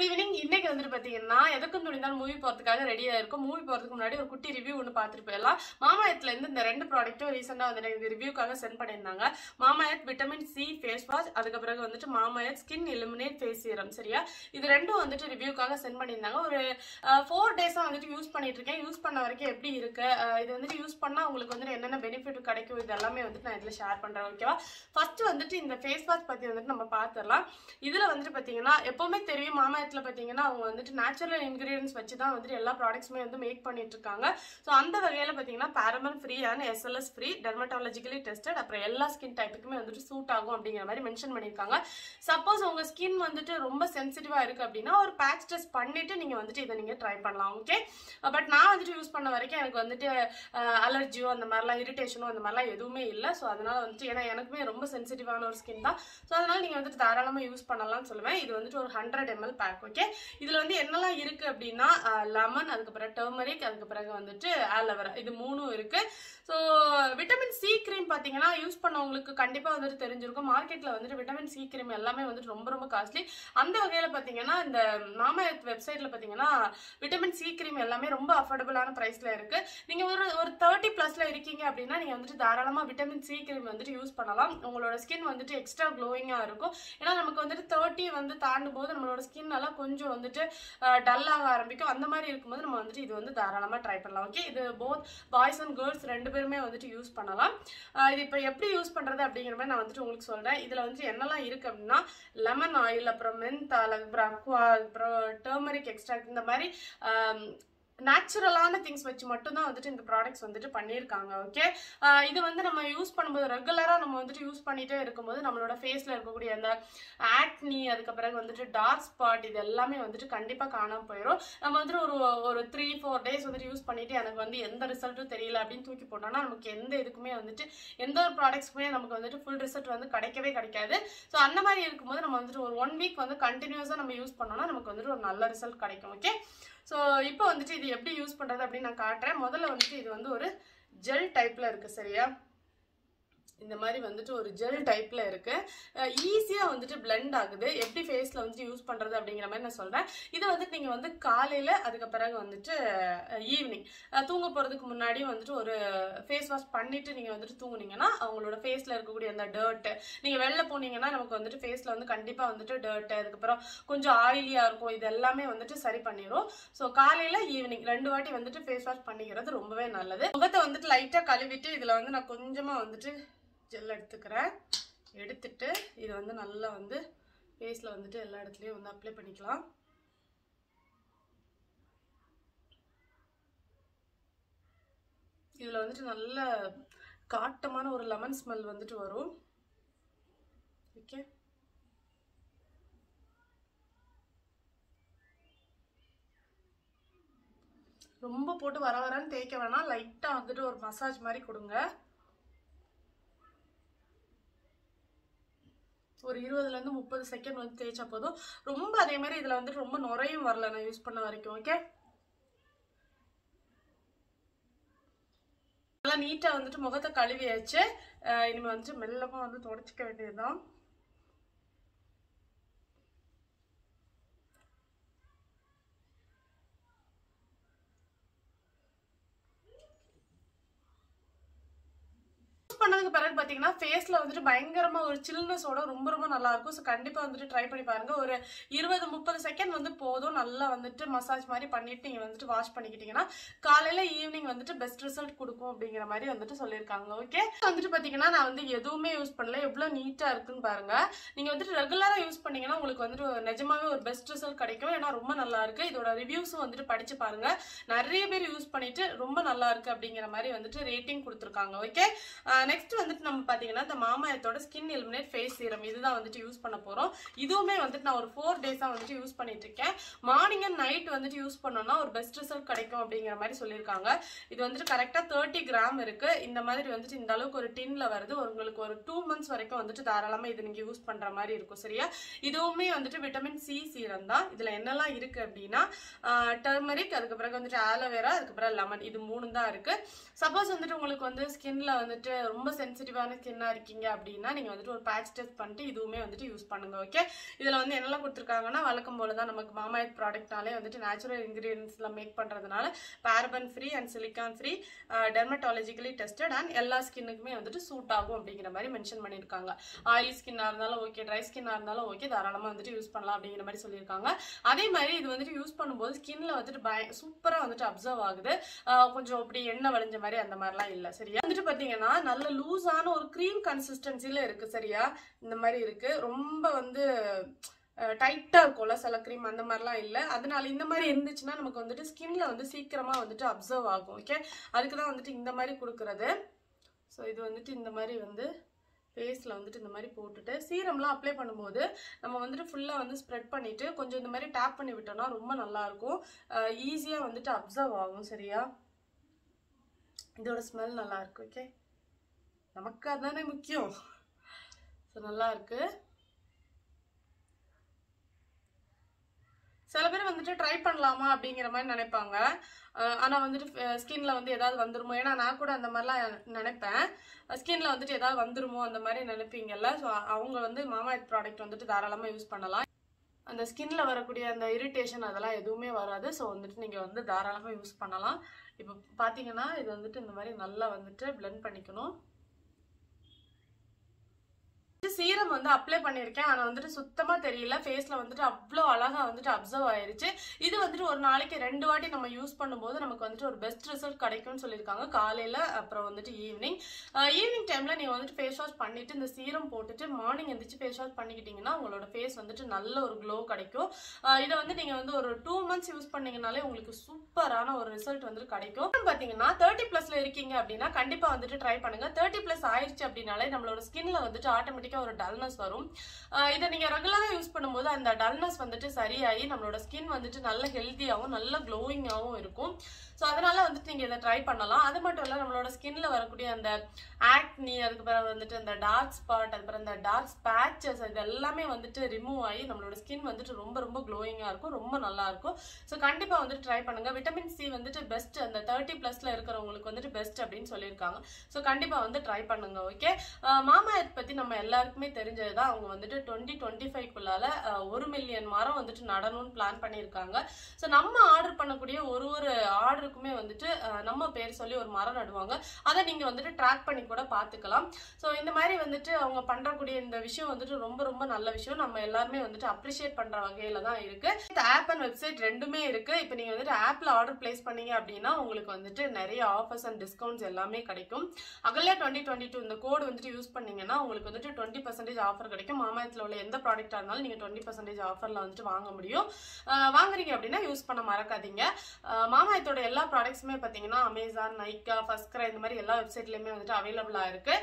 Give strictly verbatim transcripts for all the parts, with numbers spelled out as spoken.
Good evening. இன்னைக்கு வந்துட்டு பார்த்தீங்கன்னா எதுக்கும் துணிந்தால் மூவி போகிறதுக்காக ரெடியாக இருக்கும். மூவி போகிறதுக்கு முன்னாடி ஒரு குட்டி ரிவ்யூ ஒன்று பார்த்துட்டு போயிடலாம். மாமாயத்துலேருந்து இந்த ரெண்டு ப்ராடக்ட்டும் ரீசெண்டாக வந்துட்டு எனக்கு ரிவ்யூக்காக சென்ட் பண்ணியிருந்தாங்க. Mamaearth vitamin C face wash, அதுக்கு பிறகு வந்துட்டு Mamaearth skin illuminate face serum. சரியா, இது ரெண்டும் வந்துட்டு ரிவ்யூக்காக சென்ட் பண்ணியிருந்தாங்க. ஒரு ஃபோர் டேஸாக வந்துட்டு யூஸ் பண்ணிட்டு இருக்கேன். யூஸ் பண்ண வரைக்கும் எப்படி இருக்கு, இது வந்துட்டு யூஸ் பண்ணால் உங்களுக்கு வந்துட்டு என்னென்ன பெனிஃபிட் கிடைக்கும், இது எல்லாமே வந்துட்டு நான் இதில் ஷேர் பண்ணுறேன். ஓகேவா, ஃபர்ஸ்ட் வந்துட்டு இந்த ஃபேஸ் வாஷ் பற்றி வந்துட்டு நம்ம பார்த்துடலாம். இதில் வந்துட்டு பார்த்தீங்கன்னா எப்போவுமே தெரியும், மாமாயத்தில் பார்த்தீங்கன்னா அவங்க வந்துட்டு நேச்சுரல் இன்கிரீடியன்ஸ் வச்சு தான் வந்துட்டு எல்லா ப்ராடக்ட்ஸுமே வந்து மேக் பண்ணிட்டு இருக்காங்க. ஸோ அந்த வகையில் பார்த்தீங்கன்னா paraben free and SLS free, dermatologically tested, அப்புறம் எல்லா ஸ்கின் டைப்புக்குமே வந்துட்டு சூட் ஆகும் அப்படிங்கிற மாதிரி மென்ஷன் பண்ணியிருக்காங்க. சப்போஸ் உங்கள் ஸ்கின் வந்துட்டு ரொம்ப சென்சிட்டிவாக இருக்குது அப்படின்னா ஒரு பேட்ச் டெஸ்ட் பண்ணிட்டு நீங்கள் வந்துட்டு இதை நீங்கள் ட்ரை பண்ணலாம். ஓகே, பட் நான் வந்துட்டு யூஸ் பண்ண வரைக்கும் எனக்கு வந்துட்டு அலர்ஜியோ அந்த மாதிரிலாம் இரிட்டேஷனோ அந்த மாதிரிலாம் எதுவுமே இல்லை. ஸோ அதனால வந்துட்டு ஏன்னா எனக்குமே ரொம்ப சென்சிட்டிவான ஒரு ஸ்கின் தான். ஸோ அதனால நீங்கள் வந்துட்டு தாராளமாக யூஸ் பண்ணலாம்னு சொல்லுவேன். இது வந்துட்டு ஒரு ஹண்ட்ரட் எம்எல் பேக். ஓகே, இதில் வந்து என்னெல்லாம் இருக்குது அப்படின்னா லெமன், அதுக்கப்புறம் டர்மரிக், அதுக்கு பிறகு வந்துட்டு ஆலோவேரா, இது மூணும் இருக்குது. ஸோ விட்டமின் சி கிரீம் பார்த்தீங்கன்னா யூஸ் பண்ணவங்களுக்கு கண்டிப்பாக வந்துட்டு தெரிஞ்சிருக்கும். மார்க்கெட்டில் வந்துட்டு விட்டமின் சி கிரீம் எல்லாமே வந்துட்டு ரொம்ப ரொம்ப காஸ்ட்லி. அந்த வகையில் பார்த்தீங்கன்னா இந்த மாமாயத் வெப்சைட்டில் பார்த்தீங்கன்னா விட்டமின் சி கிரீம் எல்லாமே ரொம்ப அஃபோர்டபுளான ப்ரைஸில் இருக்குது. நீங்கள் ஒரு ஒரு தேர்ட்டி ப்ளஸில் இருக்கீங்க அப்படின்னா நீங்கள் வந்துட்டு தாராளமாக விட்டமின் சி கிரீம் வந்துட்டு யூஸ் பண்ணலாம். உங்களோட ஸ்கின் வந்துட்டு எக்ஸ்ட்ரா க்ளோயிங்காக இருக்கும். ஏன்னா நமக்கு வந்துட்டு தேர்ட்டி வந்து தாண்டும் போது நம்மளோட ஸ்கின் எல்லாம் கொஞ்சம் வந்துட்டு டல்லாக ஆரம்பிக்கும். அந்த மாதிரி இருக்கும்போது நம்ம வந்துட்டு இது வந்து தாராளமாக ட்ரை பண்ணலாம். ஓகே, இது போத் பாய்ஸ் அண்ட் கேர்ள்ஸ் ரெண்டு பேருமே வந்துட்டு யூஸ் பண்ணலாம். இது இப்போ எப்படி யூஸ் பண்ணுறது அப்படிங்கிற மாதிரி நான் வந்துட்டு உங்களுக்கு சொல்கிறேன். இதில் வந்துட்டு என்னெல்லாம் இருக்குது அப்படின்னா லெமன் ஆயில், அப்புறம் மென்தால், அப்புறம் அக்வா, அப்புறம் டர்மரிக் எக்ஸ்ட்ராக்ட், இந்த மாதிரி நேச்சுரலான திங்ஸ் வச்சு மட்டும்தான் வந்துட்டு இந்த ப்ராடக்ட்ஸ் வந்துட்டு பண்ணியிருக்காங்க. ஓகே, இது வந்து நம்ம யூஸ் பண்ணும்போது ரெகுலராக நம்ம வந்துட்டு யூஸ் பண்ணிகிட்டே இருக்கும்போது நம்மளோட ஃபேஸில் இருக்கக்கூடிய அந்த ஆக்னி, அதுக்கப்புறம் வந்துட்டு டார்க் ஸ்பாட், இது எல்லாமே வந்துட்டு கண்டிப்பாக காணாமல் போயிடும். நம்ம வந்துட்டு ஒரு ஒரு த்ரீ ஃபோர் டேஸ் வந்துட்டு யூஸ் பண்ணிவிட்டு எனக்கு வந்து எந்த ரிசல்ட்டும் தெரியல அப்படின்னு தூக்கி போட்டோம்னா நமக்கு எந்த இதுக்குமே வந்துட்டு எந்த ஒரு ப்ராடக்ட்ஸ்க்குமே நமக்கு வந்துட்டு ஃபுல் ரிசல்ட் வந்து கிடைக்கவே கிடைக்காது. ஸோ அந்த மாதிரி இருக்கும்போது நம்ம வந்துட்டு ஒரு ஒன் வீக் வந்து கண்டினியூஸாக நம்ம யூஸ் பண்ணோம்னா நமக்கு வந்துட்டு ஒரு நல்ல ரிசல்ட் கிடைக்கும். ஓகே, ஸோ இப்போ வந்துட்டு இது எப்படி யூஸ் பண்ணுறது அப்படின்னு நான் காட்டுறேன். முதல்ல வந்துட்டு இது வந்து ஒரு ஜெல் டைப்பில் இருக்குது. சரியா, இந்த மாதிரி வந்துட்டு ஒரு ஜெல் டைப்பில் இருக்குது. ஈஸியாக வந்துட்டு பிளெண்ட் ஆகுது. எப்படி ஃபேஸில் வந்துட்டு யூஸ் பண்ணுறது அப்படிங்கிற மாதிரி நான் சொல்கிறேன். இதை வந்துட்டு நீங்கள் வந்து காலையில், அதுக்கு பிறகு வந்துட்டு ஈவினிங் தூங்க போகிறதுக்கு முன்னாடி வந்துட்டு ஒரு ஃபேஸ் வாஷ் பண்ணிவிட்டு நீங்கள் வந்துட்டு தூங்குனீங்கன்னா அவங்களோட ஃபேஸில் இருக்கக்கூடிய அந்த டர்ட்டு, நீங்கள் வெளில போனீங்கன்னா நமக்கு வந்துட்டு ஃபேஸில் வந்து கண்டிப்பாக வந்துட்டு டர்ட்டு, அதுக்கப்புறம் கொஞ்சம் ஆயிலியாக இருக்கும், இது எல்லாமே வந்துட்டு சரி பண்ணிடும். ஸோ காலையில் ஈவினிங் ரெண்டு வாட்டி வந்துட்டு ஃபேஸ் வாஷ் பண்ணிக்கிறது ரொம்பவே நல்லது. முகத்தை வந்துட்டு லைட்டாக கழுவிட்டு இதில் வந்து நான் கொஞ்சமாக வந்துட்டு ஜெல் எடுத்துக்கிறேன். எடுத்துட்டு இது வந்து நல்லா வந்து ஃபேஸில் வந்துட்டு எல்லா இடத்துலையும் வந்து அப்ளை பண்ணிக்கலாம். இதில் வந்துட்டு நல்ல காட்டமான ஒரு லெமன் ஸ்மெல் வந்துட்டு வரும். ஓகே, ரொம்ப போட்டு வர வரன்னு தேய்க்க வேணாம். லைட்டாக வந்துட்டு ஒரு மசாஜ் மாதிரி கொடுங்க. ஒரு இருபதுலேருந்து முப்பது செகண்ட் வந்து தேய்ச்சா போதும். ரொம்ப அதேமாதிரி இதில் வந்துட்டு ரொம்ப நுரையும் வரல நான் யூஸ் பண்ண வரைக்கும். ஓகே, நல்லா நீட்டாக வந்துட்டு முகத்தை கழுவியாச்சு. இனிமேல் வந்துட்டு மெல்லமாக வந்து தொடச்சிக்க வேண்டியதுதான். பண்ணதுக்கு பிறகு பார்த்தீங்கன்னா ஃபேஸில் வந்துட்டு பயங்கரமாக ஒரு சில்னஸோட ரொம்ப ரொம்ப நல்லாயிருக்கும். ஸோ கண்டிப்பாக வந்துட்டு ட்ரை பண்ணி பாருங்கள். ஒரு இருபது முப்பது செகண்ட் வந்து போதும். நல்லா வந்துட்டு மசாஜ் மாதிரி பண்ணிட்டு நீங்கள் வந்துட்டு வாஷ் பண்ணிக்கிட்டிங்கன்னா காலையில் ஈவினிங் வந்துட்டு பெஸ்ட் ரிசல்ட் கொடுக்கும் அப்படிங்கிற மாதிரி வந்துட்டு சொல்லியிருக்காங்க. ஓகே, வந்துட்டு பார்த்தீங்கன்னா நான் வந்து எதுவுமே யூஸ் பண்ணல. எவ்வளோ நீட்டாக இருக்குன்னு பாருங்கள். நீங்கள் வந்துட்டு ரெகுலராக யூஸ் பண்ணிங்கன்னா உங்களுக்கு வந்துட்டு நிஜமாவே ஒரு பெஸ்ட் ரிசல்ட் கிடைக்கும். ஏன்னா ரொம்ப நல்லா இருக்குது. இதோட ரிவ்யூஸும் வந்துட்டு படித்து பாருங்கள். நிறைய பேர் யூஸ் பண்ணிட்டு ரொம்ப நல்லா இருக்குது அப்படிங்கிற மாதிரி வந்துட்டு ரேட்டிங் கொடுத்துருக்காங்க. ஓகே, நெக்ஸ்ட் வந்துட்டு நம்ம பார்த்தீங்கன்னா இந்த மாமாயத்தோட ஸ்கின் எலிமினேட் ஃபேஸ் சீரம் இதுதான் வந்துட்டு யூஸ் பண்ண போகிறோம். இதுவுமே வந்துட்டு நான் ஒரு ஃபோர் டேஸாக வந்துட்டு யூஸ் பண்ணிட்டு இருக்கேன். மார்னிங் அண்ட் நைட் வந்துட்டு யூஸ் பண்ணோம்னா ஒரு பெஸ்ட் ரிசல்ட் கிடைக்கும் அப்படிங்கிற மாதிரி சொல்லியிருக்காங்க. இது வந்துட்டு கரெக்டாக தேர்ட்டி கிராம் இருக்குது. இந்த மாதிரி வந்துட்டு இந்த அளவுக்கு ஒரு டின்ல வருது. உங்களுக்கு ஒரு டூ மந்த்ஸ் வரைக்கும் வந்துட்டு தாராளமாக இது நீங்கள் யூஸ் பண்ணுற மாதிரி இருக்கும். சரியா, இதுவுமே வந்துட்டு விட்டமின் சி சீரம் தான். இதில் என்னெல்லாம் இருக்குது அப்படின்னா டர்மரிக், அதுக்கு பிறகு வந்துட்டு ஆலோவேரா, அதுக்கப்புறம் லெமன், இது மூணு தான் இருக்குது. சப்போஸ் வந்துட்டு உங்களுக்கு வந்து ஸ்கின்ல வந்துட்டு ரொம்ப ரொம்ப சென்சிட்டிவான ஸ்கின்னா இருக்கீங்க அப்படின்னா நீங்க வந்துட்டு ஒரு பேட்ச் டெஸ்ட் பண்ணிட்டு இதுவுமே வந்துட்டு யூஸ் பண்ணுங்க. ஓகே, இதுல வந்து என்னெல்லாம் கொடுத்துருக்காங்கன்னா வழக்கம் போல தான் நமக்கு மாமாயர்த் ப்ராடக்ட்னாலே வந்துட்டு நேச்சுரல் இன்கிரீடியன்ஸ்லாம் மேக் பண்றதுனால paraben free and silicone free, dermatologically tested and எல்லா ஸ்கின்னுக்குமே வந்துட்டு சூட் ஆகும் அப்படிங்கிற மாதிரி மென்ஷன் பண்ணியிருக்காங்க. ஆயிலி ஸ்கின்னா இருந்தாலும் ஓகே, ட்ரை ஸ்கின்னா இருந்தாலும் ஓகே, தாராளமா வந்துட்டு யூஸ் பண்ணலாம் அப்படிங்கிற மாதிரி சொல்லியிருக்காங்க. அதே மாதிரி இது வந்துட்டு யூஸ் பண்ணும்போது ஸ்கின்ல வந்துட்டு பய சூப்பரா வந்துட்டு அப்சர்வ் ஆகுது, கொஞ்சம் அப்படி எண்ணெய் வளைஞ்ச மாதிரி அந்த மாதிரிலாம் இல்லை. சரியா வந்துட்டு பாத்தீங்கன்னா நல்ல லூஸான ஒரு கிரீம் கன்சிஸ்டன்சில இருக்கு. சரியா இந்த மாதிரி இருக்கு, ரொம்ப வந்து டைட்டாக இருக்கும்ல சில க்ரீம், அந்த மாதிரிலாம் இல்லை. அதனால இந்த மாதிரி இருந்துச்சுன்னா நமக்கு வந்துட்டு ஸ்கின்ல வந்து சீக்கிரமாக வந்துட்டு அப்சர்வ் ஆகும். ஓகே, அதுக்கு தான் வந்துட்டு இந்த மாதிரி கொடுக்குறது. ஸோ இது வந்துட்டு இந்த மாதிரி வந்து ஃபேஸில் வந்துட்டு இந்த மாதிரி போட்டுட்டு சீரம்லாம் அப்ளை பண்ணும்போது நம்ம வந்துட்டு ஃபுல்லாக வந்து ஸ்ப்ரெட் பண்ணிவிட்டு கொஞ்சம் இந்த மாதிரி டேப் பண்ணி விட்டோம்னா ரொம்ப நல்லாயிருக்கும், ஈஸியாக வந்துட்டு அப்சர்வ் ஆகும். சரியா இதோட ஸ்மெல் நல்லாயிருக்கு. ஓகே, நமக்கு அதுதானே முக்கியம். ஸோ நல்லாயிருக்கு. சில பேர் வந்துட்டு ட்ரை பண்ணலாமா அப்படிங்கிற மாதிரி நினைப்பாங்க, ஆனால் வந்துட்டு ஸ்கின்ல வந்து ஏதாவது வந்துருமோ, ஏன்னா நான் கூட அந்த மாதிரிலாம் நினைப்பேன், ஸ்கின்ல வந்துட்டு ஏதாவது வந்துருமோ அந்த மாதிரி நினைப்பீங்கல்ல. ஸோ அவங்க வந்து மாமாயர்த் ப்ராடக்ட் வந்துட்டு தாராளமாக யூஸ் பண்ணலாம். அந்த ஸ்கின்ல வரக்கூடிய அந்த இரிட்டேஷன் அதெல்லாம் எதுவுமே வராது. ஸோ வந்துட்டு நீங்கள் வந்து தாராளமாக யூஸ் பண்ணலாம். இப்போ பார்த்தீங்கன்னா இது வந்துட்டு இந்த மாதிரி நல்லா வந்துட்டு பிளெண்ட் பண்ணிக்கணும். சீரம் வந்து அப்ளை பண்ணியிருக்கேன், ஆனால் வந்துட்டு சுத்தமாக தெரியல, ஃபேஸில் வந்துட்டு அவ்வளோ அழகாக வந்துட்டு அப்சர்வ் ஆயிருச்சு. இது வந்துட்டு ஒரு நாளைக்கு ரெண்டு வாட்டி நம்ம யூஸ் பண்ணும்போது நமக்கு வந்துட்டு ஒரு பெஸ்ட் ரிசல்ட் கிடைக்கும்னு சொல்லியிருக்காங்க. காலையில் அப்புறம் வந்துட்டு ஈவினிங் ஈவினிங் டைமில் நீங்கள் வந்துட்டு ஃபேஸ் வாஷ் பண்ணிவிட்டு இந்த சீரம் போட்டுட்டு மார்னிங் எழுந்திரிச்சு ஃபேஸ் வாஷ் பண்ணிக்கிட்டிங்கன்னா உங்களோட ஃபேஸ் வந்துட்டு நல்ல ஒரு க்ளோ கிடைக்கும். இதை வந்து நீங்கள் வந்து ஒரு டூ மந்த்ஸ் யூஸ் பண்ணிங்கனாலே உங்களுக்கு சூப்பரான ஒரு ரிசல்ட் வந்துட்டு கிடைக்கும். பார்த்தீங்கன்னா தேர்ட்டி ப்ளஸில் இருக்கீங்க அப்படின்னா கண்டிப்பாக வந்துட்டு ட்ரை பண்ணுங்கள். தேர்ட்டி ப்ளஸ் ஆயிடுச்சு அப்படின்னாலே நம்மளோட ஸ்கின்னில் வந்துட்டு ஆட்டோமேட்டிக் ஒரு டல்னஸ் வரும். இதை நீங்க ரெகுலரா யூஸ் பண்ணும்போது அந்த டல்னஸ் வந்துட்டு சரியாகி நம்மளோட ஸ்கின் வந்துட்டு நல்ல ஹெல்த்தியாகவும் நல்ல க்ளோயிங்காகவும் இருக்கும். ஸோ அதனால வந்துட்டு நீங்க இதை ட்ரை பண்ணலாம். அது மட்டும் இல்லை, நம்மளோட ஸ்கின்ல வரக்கூடிய அந்த ஆக்னி, அதுக்கப்புறம் வந்துட்டு அந்த டார்க் ஸ்பாட், அதுக்கப்புறம் அந்த டார்க் ஸ்பேச்சஸ், இது எல்லாமே வந்துட்டு ரிமூவ் ஆகி நம்மளோட ஸ்கின் வந்துட்டு ரொம்ப ரொம்ப க்ளோயிங்கா இருக்கும், ரொம்ப நல்லா இருக்கும். ஸோ கண்டிப்பா வந்துட்டு ட்ரை பண்ணுங்க. விட்டமின் சி வந்துட்டு பெஸ்ட், அந்த தேர்ட்டி பிளஸ்ல இருக்கிறவங்களுக்கு வந்துட்டு பெஸ்ட் அப்படின்னு சொல்லியிருக்காங்க. ஸோ கண்டிப்பா வந்து ட்ரை பண்ணுங்க. ஓகே, மாமாயர்த் பத்தி நம்ம எல்லா எல்லாருக்குமே தெரிஞ்சதுதான். அவங்க வந்துட்டு டுவெண்ட்டி டுவெண்ட்டி ஃபைவ்க்குள்ளால ஒரு மில்லியன் மரம் வந்துட்டு நடணும்னு பிளான் பண்ணியிருக்காங்க. ஸோ நம்ம ஆர்டர் பண்ணக்கூடிய ஒரு ஒரு ஆர்டருக்குமே வந்துட்டு நம்ம பேர் சொல்லி ஒரு மரம் நடுவாங்க. அதை நீங்கள் வந்துட்டு ட்ராக் பண்ணி கூட பார்த்துக்கலாம். ஸோ இந்த மாதிரி வந்துட்டு அவங்க பண்ணுறக்கூடிய இந்த விஷயம் வந்துட்டு ரொம்ப ரொம்ப நல்ல விஷயம். நம்ம எல்லாருமே வந்துட்டு அப்ரிஷியேட் பண்ணுற வகையில தான் இருக்கு. இந்த ஆப் அண்ட் வெப்சைட் ரெண்டுமே இருக்கு. இப்போ நீங்கள் வந்துட்டு ஆப்பில் ஆர்டர் பிளேஸ் பண்ணீங்க அப்படின்னா உங்களுக்கு வந்துட்டு நிறைய ஆஃபர்ஸ் அண்ட் டிஸ்கவுண்ட்ஸ் எல்லாமே கிடைக்கும். அகல்யா டுவெண்ட்டி டுவெண்ட்டி டூ இந்த கோடு வந்துட்டு யூஸ் பண்ணீங்கன்னா உங்களுக்கு வந்துட்டு டுவெண்ட்டி பர்சன்டேஜ் ஆஃபர் கிடைக்கும். மாமாயர்த்ல உள்ள எந்த ப்ராடக்டா இருந்தாலும் நீங்க டுவெண்ட்டி பர்சன்டேஜ் ஆஃபர்ல வந்துட்டு வாங்க முடியும். வாங்குறீங்க அப்படின்னா யூஸ் பண்ண மறக்காதீங்க. மாமாயர்த்தோட எல்லா ப்ராடக்ட்ஸுமே பாத்தீங்கன்னா அமேசான், நைக்கா, ஃபர்ஸ்ட் கிரை இந்த மாதிரி எல்லா வெப்சைட்லயுமே வந்துட்டு அவைலபிளா இருக்கு.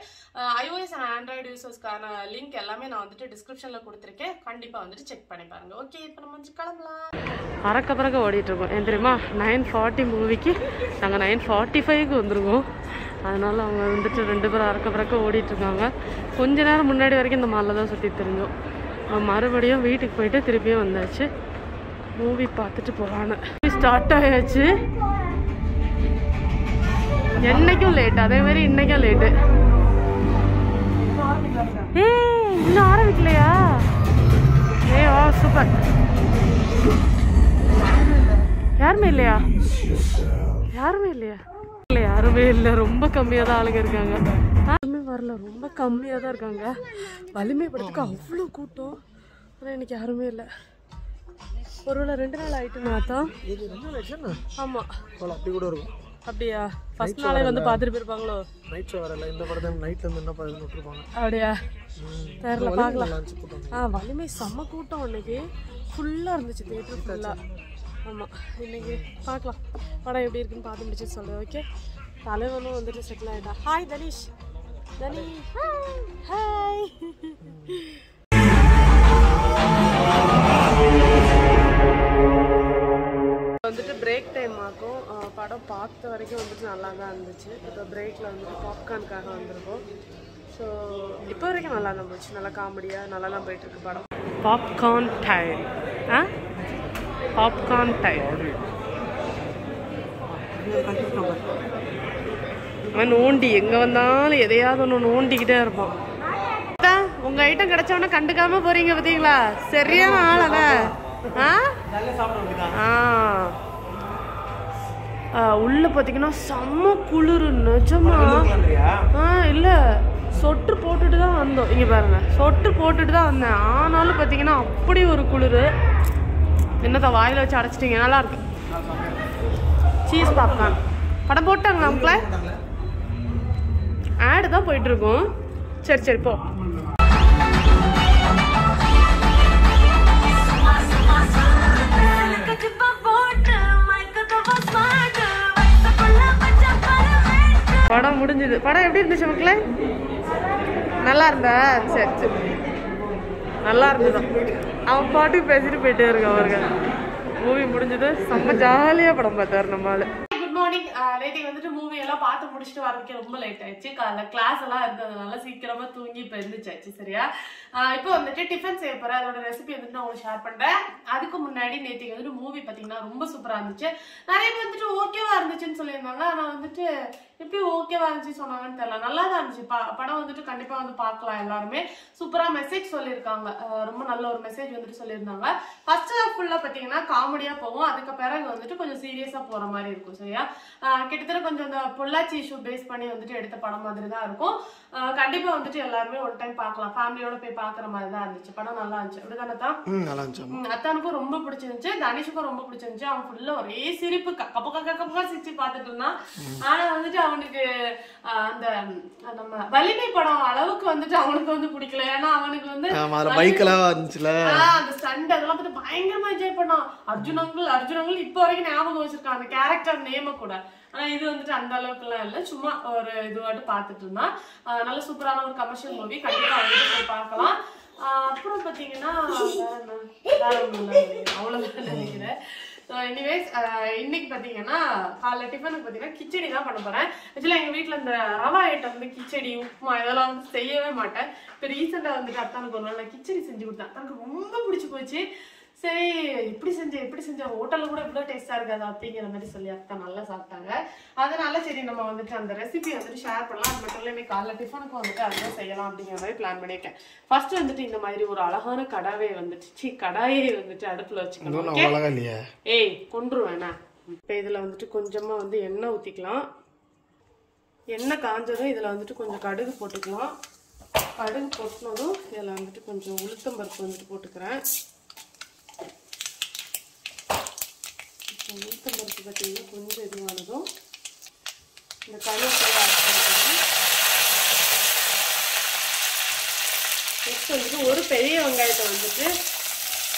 ஐஓஎஸ் அண்ட் ஆண்ட்ராய்டு யூசர்ஸ்க்கான லிங்க் எல்லாமே நான் வந்துட்டு டிஸ்கிரிப்ஷன்ல கொடுத்துருக்கேன். கண்டிப்பா வந்துட்டு செக் பண்ணி பாருங்க. ஓகே, இப்போ நம்ம வந்து கிளம்பலாம். பறக்க பறக்க ஓடிட்டு இருக்கோம். ஏன் தெரியுமா, நைன் ஃபார்ட்டி மூவிக்கு நாங்கள் நைன் ஃபார்ட்டி ஃபைவ்க்கு வந்துருக்கோம். அதனால் அவங்க வந்துட்டு ரெண்டு பேரும் அறக்க பறக்க ஓடிட்டுருக்காங்க. கொஞ்ச நேரம் முன்னாடி வரைக்கும் இந்த மாதிரில தான் சுற்றி தெரிஞ்சோம். மறுபடியும் வீட்டுக்கு போயிட்டு திருப்பியும் வந்தாச்சு. மூவி பார்த்துட்டு போகலான்னு ஸ்டார்ட் ஆகியாச்சு. என்னைக்கும் லேட், அதே மாதிரி இன்றைக்கும் லேட்டு. ஏ இன்னும் ஆரம்பிக்கலையா? ஏ வா, சூப்பர். யாருமே இல்லையா? யாருமே இல்லையா? இல்லை, யாருமே இல்லை. ரொம்ப கம்மியாக தான் ஆளுங்க இருக்காங்க. யாருமே வரல, ரொம்ப கம்மியாக தான் இருக்காங்க. வலிமை படத்துக்கு அவ்வளோ கூட்டம், ஆனால் எனக்கு யாருமே இல்லை. ஒருவேளை ரெண்டு நாள் ஆகிட்டுனா தான். ஆமாம், அப்படி கூட இருக்கும். அப்படியா? ஃபர்ஸ்ட் நாளே வந்து பார்த்துட்டு போயிருப்பாங்களோ? நைட் ஷோ வரல இந்த படத்தில், நைட்டில் வந்து என்ன படம் விட்டுருப்பாங்க. அப்படியா? தெரியல, பார்க்கலாம். ஆ, வலிமை செம்ம கூட்டம் அன்னைக்கு ஃபுல்லாக இருந்துச்சு, தேட்டர் ஃபுல்லாக. ஆமாம், இன்னைக்கு பார்க்கலாம் படம் எப்படி இருக்குன்னு பார்த்து முடிச்சு சொல்கிறேன். ஓகே, தலைவனும் வந்துட்டு செட்டில் ஆகிட்டா. ஹாய் தனிஷ், தனி ஹாய். வந்துட்டு பிரேக் டைம் ஆகும். படம் பார்த்த வரைக்கும் வந்துட்டு நல்லா தான் இருந்துச்சு. இப்போ பிரேக்கில் வந்துட்டு பாப்கார்னுக்காக வந்திருக்கோம். ஸோ இப்போ வரைக்கும் நல்லா தான் போச்சு, நல்லா காமெடியாக நல்லா தான் போயிட்டுருக்கு படம். Popcorn time. ஆ, பாப்கார்ன் டைம். அவன் நோண்டி எங்கே வந்தாலும் எதையாவது ஒன்று நோண்டிக்கிட்டே இருப்பான். உங்கள் ஐட்டம் கிடச்சவொன்னே கண்டுக்காமல் போகிறீங்க பார்த்தீங்களா, சரியான ஆள் அவன். ஆ ஆ உள்ளே பார்த்தீங்கன்னா செம்ம குளிர் நிஜமா. ஆ இல்லை சொட்டு போட்டுட்டு தான் வந்தோம். இங்கே பாருங்கள் சொட்டு போட்டுட்டு தான் வந்தேன், ஆனாலும் பார்த்தீங்கன்னா அப்படி ஒரு குளிர். என்னத்த வாயில் வச்சு அடைச்சிட்டிங்க, நல்லாயிருக்கு. சீஸ் பாப்கார்ன் படம் போட்டாங்களா அவங்கள, ஆடு தான் போயிட்டுருக்கோம். சரி சரி போ. படம் முடிஞ்சது. படம் எப்படி இருந்துச்சு மக்களே, நல்லா இருந்தா? சரி சரி நல்லா இருந்துதான். அவன் பாட்டுக்கு பேசிட்டு போயிட்டே இருக்கான் அவருக்கு. மூவி முடிஞ்சது, செம்ம ஜாலியாக படம் பார்த்தாரு நம்மளால. Good morning. நைட்டுக்கு வந்துட்டு மூவி எல்லாம் பார்த்து முடிச்சுட்டு வரதுக்கே ரொம்ப லேட் ஆயிடுச்சு. காலைல கிளாஸ் எல்லாம் இருந்ததுனால சீக்கிரமாக தூங்கி இப்போ எழுந்துச்சாச்சு. சரியா இப்போ வந்துட்டு டிஃபன் செய்ய போகிறேன். அதோட ரெசிபி வந்துட்டு நான் உங்களுக்கு ஷேர் பண்ணுறேன். அதுக்கு முன்னாடி நேற்றுக்கு வந்துட்டு மூவி பார்த்தீங்கன்னா ரொம்ப சூப்பராக இருந்துச்சு. நிறைய பேர் வந்துட்டு ஓகேவாக இருந்துச்சுன்னு சொல்லியிருந்தாங்க. ஆனால் வந்துட்டு எப்படி ஓகேவா இருந்துச்சு சொன்னாங்கன்னு தெரியல, நல்லா தான் இருந்துச்சு. பா படம் வந்துட்டு கண்டிப்பாக வந்து பார்க்கலாம். எல்லாருமே சூப்பராக மெசேஜ் சொல்லியிருக்காங்க, ரொம்ப நல்ல ஒரு மெசேஜ் வந்துட்டு சொல்லியிருந்தாங்க. ஃபர்ஸ்ட் ஹாஃப் ஃபுல்லாக பார்த்தீங்கன்னா காமெடியாக போகும், அதுக்கு பிறகு வந்துட்டு கொஞ்சம் சீரியஸாக போகிற மாதிரி இருக்கும். சரியா கிட்டத்தட்ட கொஞ்சம் அந்த பொள்ளாச்சி இஷ்யூ பேஸ் பண்ணி வந்துட்டு எடுத்த படம் மாதிரி தான் இருக்கும். கண்டிப்பாக வந்துட்டு எல்லாருமே ஒரு டைம் பார்க்கலாம், ஃபேமிலியோட போய் பார்க்குற மாதிரி தான் இருந்துச்சு. படம் நல்லா இருந்துச்சு அப்படிதானே தான். அத்தானுக்கும் ரொம்ப பிடிச்சிருந்துச்சு, தனிஷுக்கும் ரொம்ப பிடிச்சிருந்துச்சு. அவன் ஃபுல்லாக ஒரே சிரிப்பு கப்ப கக்கப்பா சிரிச்சு பார்த்துட்டு இருந்தான். ஆனால் வந்துட்டு அவனுக்கு அந்த நம்ம வலிமை படம் அளவுக்கு வந்துட்டு அவனுக்கு வந்து பிடிக்கல. ஏன்னா அவனுக்கு வந்து அந்த சண்டை அதெல்லாம் பார்த்து பயங்கரமா என்ஜாய் பண்ணான். அர்ஜுன் அங்கிள் அர்ஜுன் அங்கிள் இப்போ வரைக்கும் ஞாபகம் வச்சிருக்கான் அந்த கேரக்டர் நேம கூட. ஆனா இது வந்துட்டு அந்த அளவுக்குலாம் இல்லை, சும்மா ஒரு இதுவாட்டு பார்த்துட்டு இருந்தான். நல்ல சூப்பரான ஒரு கமர்ஷியல் மூவி, கண்டிப்பா அவனுக்கு போய் பார்க்கலாம். அப்புறம் பாத்தீங்கன்னா அவ்வளவுதான் நினைக்கிறேன். ஸோ எனிவேஸ் இன்னைக்கு பார்த்தீங்கன்னா காலைல டிஃபனுக்கு பார்த்தீங்கன்னா கிச்சடி தான் பண்ண போகிறேன். ஆக்சுவலாக எங்கள் வீட்டில் இந்த ரவா ஐட்டம் வந்து கிச்சடி உப்புமா இதெல்லாம் வந்து செய்யவே மாட்டேன். இப்போ ரீசெண்டாக வந்துட்டு அத்தானுக்கு ஒரு நாள் நான் கிச்சடி செஞ்சு கொடுத்தேன். அத்தானுக்கு ரொம்ப பிடிச்சி போச்சு. சரி இப்படி செஞ்சேன் இப்படி செஞ்சேன் ஹோட்டலில் கூட இப்படிலாம் டேஸ்ட்டாக இருக்காது அப்படிங்கிற மாதிரி சொல்லி அத்தான் நல்லா சாப்பிட்டாங்க. அதனால சரி நம்ம வந்துட்டு அந்த ரெசிபி வந்துட்டு ஷேர் பண்ணலாம். அது மட்டும் இல்லை இன்னைக்கு காலைல டிஃபனுக்கு வந்துட்டு அதுதான் செய்யலாம் அப்படிங்கிற மாதிரி பிளான் பண்ணியிருக்கேன். ஃபர்ஸ்ட் வந்துட்டு இந்த மாதிரி ஒரு அழகான கடாவை வந்துட்டு சி கடாயை வந்துட்டு அடுப்பில் வச்சுக்கணும். ஏய் கொண்டுருவேண்ணா. இப்போ இதில் வந்துட்டு கொஞ்சமாக வந்து எண்ணெய் ஊற்றிக்கலாம். எண்ணெய் காஞ்சதும் இதில் வந்துட்டு கொஞ்சம் கடுகு போட்டுக்கலாம். கடுகு போட்டுனதும் இதில் வந்துட்டு கொஞ்சம் உளுத்தம்பருப்பு வந்துட்டு போட்டுக்கிறேன். உளுத்தம்பருப்பு பார்த்தீங்கன்னா கொஞ்சம் இதுவானதும் இந்த கருவேப்பிலை நெக்ஸ்ட் வந்துட்டு ஒரு பெரிய வெங்காயத்தை வந்துட்டு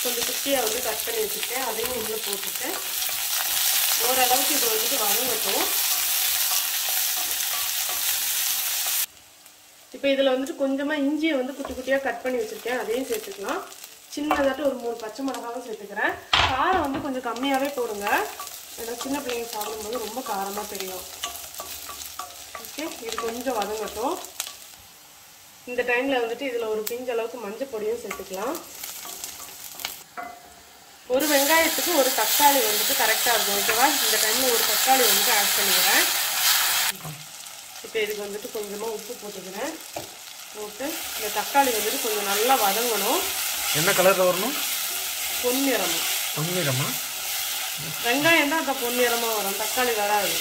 கொஞ்சம் குட்டியாக வந்து கட் பண்ணி வச்சுருக்கேன். அதையும் உள்ளே போட்டுட்டு ஓரளவுக்கு இது வந்துட்டு வதங்கட்டும். இப்போ இதில் வந்துட்டு கொஞ்சமாக இஞ்சியை வந்து குட்டி குட்டியாக கட் பண்ணி வச்சுருக்கேன், அதையும் சேர்த்துக்கலாம். சின்னதாட்டு ஒரு மூணு பச்சை மிளகாவும் சேர்த்துக்கிறேன். காரம் வந்து கொஞ்சம் கம்மியாகவே போடுங்க, ஏன்னா சின்ன பிள்ளைங்க சாப்பிடும்போது ரொம்ப காரமாக தெரியும். ஓகே இது கொஞ்சம் வதங்கட்டும். இந்த டைமில் வந்துட்டு இதில் ஒரு பிஞ்ச அளவுக்கு மஞ்சள் பொடியும் சேர்த்துக்கலாம். ஒரு வெங்காயத்துக்கு ஒரு தக்காளி வந்துட்டு கரெக்டாக இருக்கும். ஓகேவா இந்த டைமில் ஒரு தக்காளி வந்துட்டு ஆட் பண்ணிக்கிறேன். இப்போ இதுக்கு வந்துட்டு கொஞ்சமாக உப்பு போட்டுக்கிறேன். போட்டு இந்த தக்காளி வந்துட்டு கொஞ்சம் நல்லா வதங்கணும். என்ன கலரில் வரணும்? பொன்னிறமா. பொன்னிறமா வெங்காயம் தான் அப்போ பொன்னிறமாக வரும், தக்காளி வராது.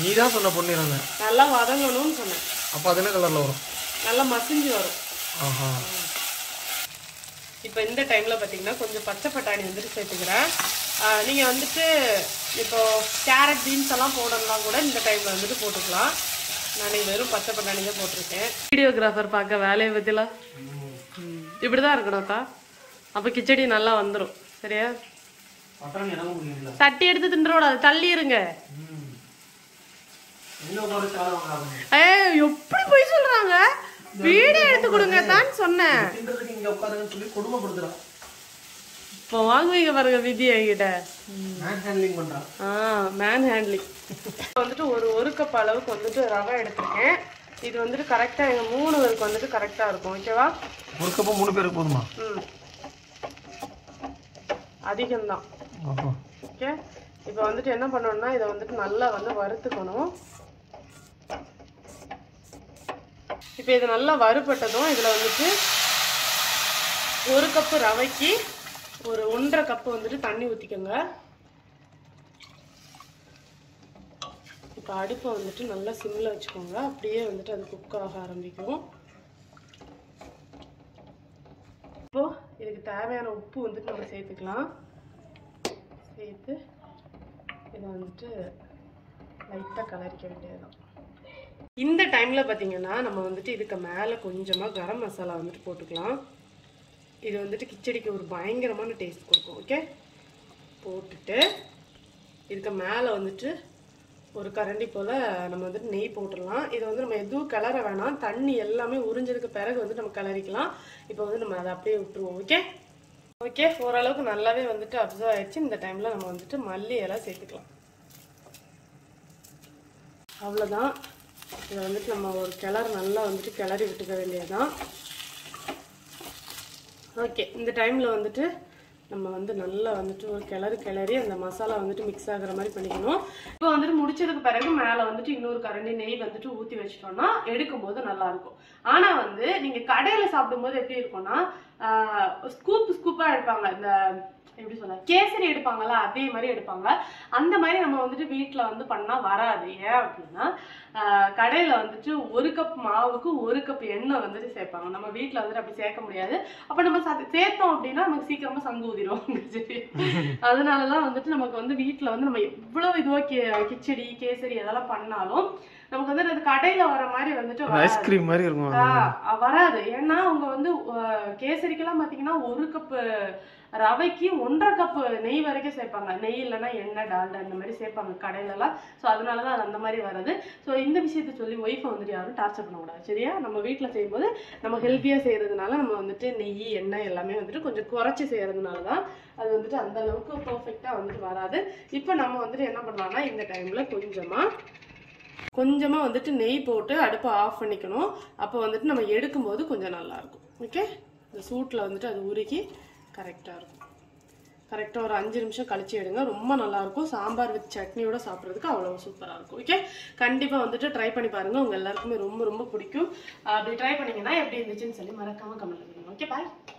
நீ தான் சொன்ன பொன்னிறம் தான். நல்லா வதங்கணும்னு சொன்னேன். அப்போ அது என்ன கலரில் வரும்? நல்லா மசிஞ்சு வரும். ஆஹா இப்போ இந்த டைமில் பார்த்தீங்கன்னா கொஞ்சம் பச்சை பட்டாணி வந்துட்டு சேர்த்துக்கிறேன். நீங்கள் வந்துட்டு இப்போது கேரட் பீன்ஸ் எல்லாம் போடணும்னா கூட இந்த டைமில் வந்துட்டு போட்டுக்கலாம். நான் இது வெறும் பச்சை பட்டாணி தான் போட்டிருக்கேன். வீடியோகிராஃபர் பார்க்க வேலையை பற்றிலாம் இப்படி தான் இருக்கணும் தான். அப்போ கிச்சடி நல்லா வந்துடும். சரியா தட்டி எடுத்து தின்றோடாது, தள்ளி இருங்க. ஏ எப்படி போய் சொல்றாங்க, வீடியோ எடுத்து கொடுங்க தான் சொன்னேன். இப்போ வாங்குவீங்க பாருங்க விதி என்கிட்ட. A man handling. வந்துட்டு ஒரு ஒரு கப் அளவுக்கு வந்துட்டு ரவை எடுத்துருக்கேன். இது வந்துட்டு கரெக்டாக எங்கள் மூணு பேருக்கு வந்துட்டு கரெக்டாக இருக்கும். ஓகேவா ஒரு கப்பு மூணு பேருக்கு போதுமா? ம் அதிகம்தான். ஓகே இப்போ வந்துட்டு என்ன பண்ணணும்னா இதை வந்துட்டு நல்லா வந்து வறுத்துக்கணும். இப்போ இது நல்லா வறுபட்டதும் இதில் வந்துட்டு ஒரு கப்பு ரவைக்கு ஒரு ஒன்றரை கப்பு வந்துட்டு தண்ணி ஊற்றிக்கோங்க. இப்போ அடுப்பை வந்துட்டு நல்லா சிம்மில் வச்சுக்கோங்க. அப்படியே வந்துட்டு அது குக் ஆக ஆரம்பிக்கும். இப்போது இதுக்கு தேவையான உப்பு வந்துட்டு நம்ம சேர்த்துக்கலாம். சேர்த்து இதை வந்துட்டு லைட்டாக கலரிக்க வேண்டியதுதான். இந்த டைமில் பார்த்திங்கன்னா நம்ம வந்துட்டு இதுக்கு மேலே கொஞ்சமாக கரம் மசாலா வந்துட்டு போட்டுக்கலாம். இது வந்துட்டு கிச்சடிக்கு ஒரு பயங்கரமான டேஸ்ட் கொடுக்கும். ஓகே, போட்டுட்டு இதுக்கு மேலே வந்துட்டு ஒரு கரண்டி போல் நம்ம வந்துட்டு நெய் போட்டுடலாம். இதை வந்து நம்ம எதுவும் கிளற வேணாம், தண்ணி எல்லாமே உறிஞ்சதுக்கு பிறகு வந்து நம்ம கிளறிக்கலாம். இப்போ வந்து நம்ம அதை அப்படியே விட்டுருவோம். ஓகே ஓகே ஓரளவுக்கு நல்லாவே வந்துட்டு அப்சர்வ் ஆகிடுச்சு. இந்த டைமில் நம்ம வந்துட்டு மல்லி எல்லாம் சேர்த்துக்கலாம். அவ்வளோதான். இதை வந்துட்டு நம்ம ஒரு கிளறு நல்லா வந்துட்டு கிளறி விட்டுக்க வேண்டியதுதான். ஓகே, இந்த டைமில் வந்துட்டு நம்ம வந்து நல்லா வந்துட்டு ஒரு கிளறு கிளறி அந்த மசாலா வந்துட்டு மிக்ஸ் ஆகிற மாதிரி பண்ணிக்கணும். இப்போ வந்துட்டு முடிச்சதுக்கு பிறகு மேலே வந்துட்டு இன்னொரு கரண்டி நெய் வந்துட்டு ஊற்றி வச்சிட்டோம்னா எடுக்கும்போது நல்லாயிருக்கும். ஆனால் வந்து நீங்கள் கடையில் சாப்பிடும்போது எப்படி இருக்கும்னா ஸ்கூப் ஸ்கூப்பாக எடுப்பாங்க. இந்த எப்படி சொல்ல கேசரி எடுப்பாங்களா அதே மாதிரி எடுப்பாங்க. அந்த மாதிரி நம்ம வந்துட்டு வீட்டில் வந்து பண்ணால் வராது. ஏன் அப்படின்னா கடையில் வந்துட்டு ஒரு கப் மாவுக்கு ஒரு கப் எண்ணெய் வந்துட்டு சேர்ப்பாங்க. நம்ம வீட்டில் வந்துட்டு அப்படி சேர்க்க முடியாது. அப்போ நம்ம சேர்த்தோம் அப்படின்னா நமக்கு சீக்கிரமாக சங்கு ஊதிடுவாங்க. சரி, அதனாலலாம் வந்துட்டு நமக்கு வந்து வீட்டில் வந்து நம்ம எவ்வளோ இதுவோ கே கிச்சடி கேசரி அதெல்லாம் பண்ணாலும் நமக்கு வந்து அது கடையில வர மாதிரி வந்துட்டு ஐஸ்கிரீம் மாதிரி இருக்கும் வராது. ஏன்னா அவங்க வந்து கேசரிக்கெல்லாம் பாத்தீங்கன்னா ஒரு கப்பு ரவைக்கு ஒன்றரை கப்பு நெய் வரைக்கும் சேர்ப்பாங்க. நெய் இல்லைன்னா எண்ணெய் டால்டா இந்த மாதிரி சேர்ப்பாங்க கடையிலலாம். ஸோ அதனாலதான் அது அந்த மாதிரி வராது. ஸோ இந்த விஷயத்த சொல்லி ஒய்ஃபை வந்துட்டு யாரும் டார்ச்சர் பண்ணக்கூடாது. சரியா, நம்ம வீட்டில் செய்யும்போது நம்ம ஹெல்த்தியா செய்யறதுனால நம்ம வந்துட்டு நெய் எண்ணெய் எல்லாமே வந்துட்டு கொஞ்சம் குறைச்சி செய்யறதுனால தான் அது வந்துட்டு அந்த அளவுக்கு பர்ஃபெக்டா வந்துட்டு வராது. இப்போ நம்ம வந்துட்டு என்ன பண்ணலாம்னா இந்த டைம்ல கொஞ்சமா கொஞ்சமாக வந்துட்டு நெய் போட்டு அடுப்பை ஆஃப் பண்ணிக்கணும். அப்போ வந்துட்டு நம்ம எடுக்கும்போது கொஞ்சம் நல்லாயிருக்கும். ஓகே, இந்த சூட்டில் வந்துட்டு அது உருகி கரெக்டாக இருக்கும். கரெக்டாக ஒரு அஞ்சு நிமிஷம் கழிச்சு எடுங்க, ரொம்ப நல்லாயிருக்கும். சாம்பார் வித் சட்னியோட சாப்பிட்றதுக்கு அவ்வளோ சூப்பராக இருக்கும். ஓகே, கண்டிப்பாக வந்துட்டு ட்ரை பண்ணி பாருங்கள். உங்கள் எல்லாருக்குமே ரொம்ப ரொம்ப பிடிக்கும். அப்படி ட்ரை பண்ணிங்கன்னா எப்படி இருந்துச்சுன்னு சொல்லி மறக்காமல் கமெண்ட் பண்ணுங்க. ஓகே, பாய்.